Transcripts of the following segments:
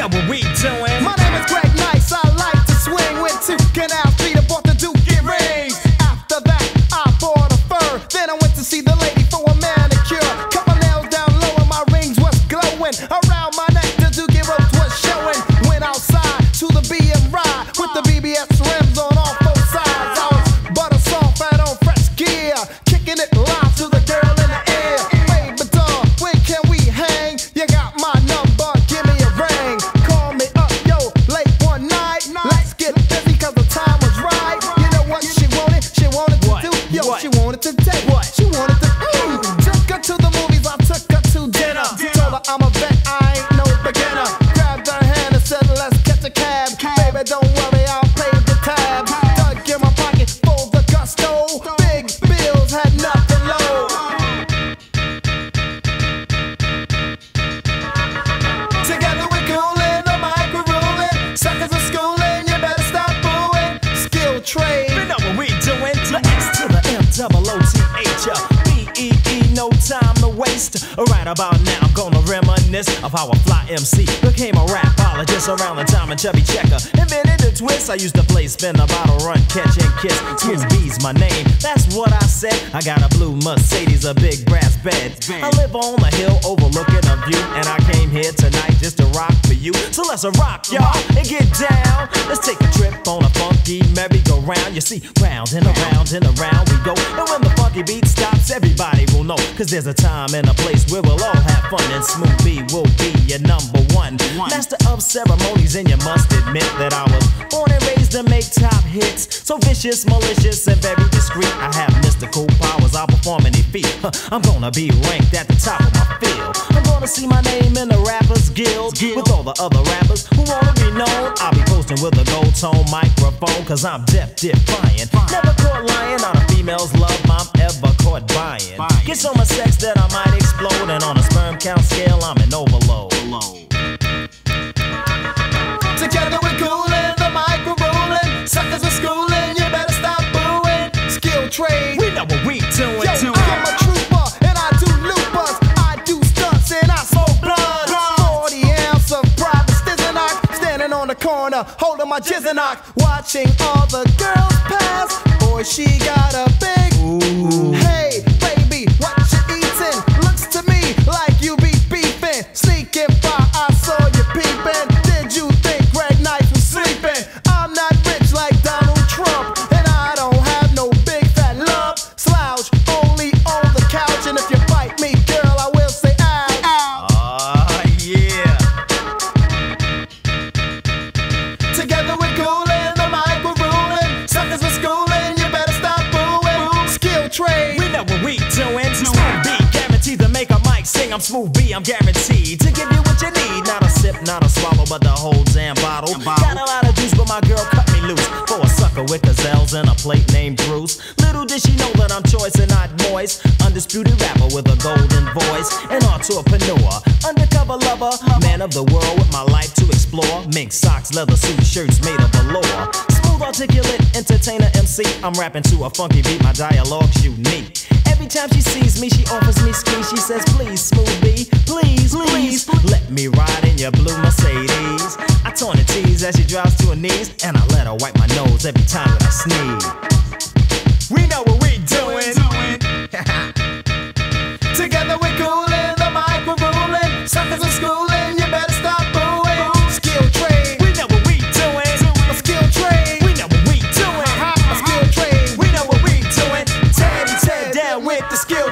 know what we doing. My name is Greg Nice, I like to swing with two canal feet. I bought the Duke and rings. After that, I bought a fur. Then I went to see the lady for a manicure. Cut my nails down low and my rings was glowing. Around my neck, the Duke and ropes was showing. Went outside to the BM ride with the BBS rims on all four sides. I was butter soft and on fresh gear, kicking it live to the girl in the air. Baby doll, when can we hang? You got my number. She wanted to date, what? She wanted to ooh. Took her to the movies, I took her to dinner. Told her I'm a vet, I ain't no beginner. Grabbed her hand and said, let's catch a cab. Baby, don't worry, I'll pay the tab. Dug in my pocket, full of gusto. Big bills had nothing low. Together we're coolin', the mic we're rollin'. Suckers are schoolin', you better stop fooling. Skill trade, you know what we doin'. The X to the Double-O-T-H-B-E-E, no time to waste. Right about now, I'm gonna reminisce of how a fly MC became a rapologist around the time of Chubby Checker. Invented a twist, I used to play spin the bottle, run, catch and kiss. Twins B's my name, that's what I said. I got a blue Mercedes, a big brass bed. I live on a hill overlooking a view, and I came here tonight just to rock for you. So let's rock, y'all, and get down. Let's take a trip on a funky merry-go-round. You see, round and around and around we go. And when the funky beat stops, everybody will know. Cause there's a time and a place where we'll all have fun. And Smooth B will be your number one. Master of ceremonies, and you must admit that I was born and raised to make top hits. So vicious, malicious, and very discreet. I have mystical powers, I'll perform any feat. I'm gonna be ranked at the top of my field. I'm gonna see my name in the Rappers Guild with all the other rappers who wanna be known. I'll be posting with a gold tone microphone, cause I'm deaf, defying. Never caught lying on a female's love I'm ever caught buying. Get so much sex that I might explode, and on a sperm count scale I'm an overload. Together we're coolin', the mic we're rollin', suckers are schoolin', you better stop booing. Skill trade, we know what we doin'. Yo, I'm a trooper and I do loopers, I do stunts and I smoke blunts. 40 ounces of private stizzinock, standing on the corner holding my jizzinock, watching all the girls pass. Boy, she got a big ooh. Hey, baby, what you eatin'? Looks to me like you be beefin'. Sneakin' by, I saw you peepin'. Did you think Greg Nice was sleepin'? I'm not rich like Donald Trump, and I don't have no big fat lump. Slouch only on the couch, and if you fight me, girl, I will say ow. Ow. Yeah. Together we're coolin', the mic we're rollin', suckers are schoolin'. Trade. We know what we doing. Smooth B, guaranteed to make a mic sing. I'm Smooth B, I'm guaranteed to give you what you need. Not a sip, not a swallow, but the whole damn bottle. Got a lot of juice, but my girl cut me loose for a sucker with gazelles and a plate named Bruce. Little did she know that I'm choice and not moist. Undisputed rapper with a golden voice, an entrepreneur, undercover lover, man of the world with my life to explore. Mink socks, leather suit, shirts made of velour. Articulate entertainer MC, I'm rapping to a funky beat, my dialogue's unique. Every time she sees me, she offers me ski. She says, please, Smooth B, please, please, please, let me ride in your blue Mercedes. I torn her tease as she drops to her knees, and I let her wipe my nose every time that I sneeze. We know what we doing. Together we're coolin', the mic we're rollin', suckers are schoolin', you better stop booing. Skill trade, we know what we doing. A skill trade.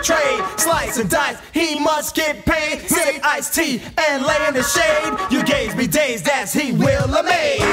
Trade, slice and dice, he must get paid. Sip iced tea and lay in the shade. You gave me days, that's he will amaze.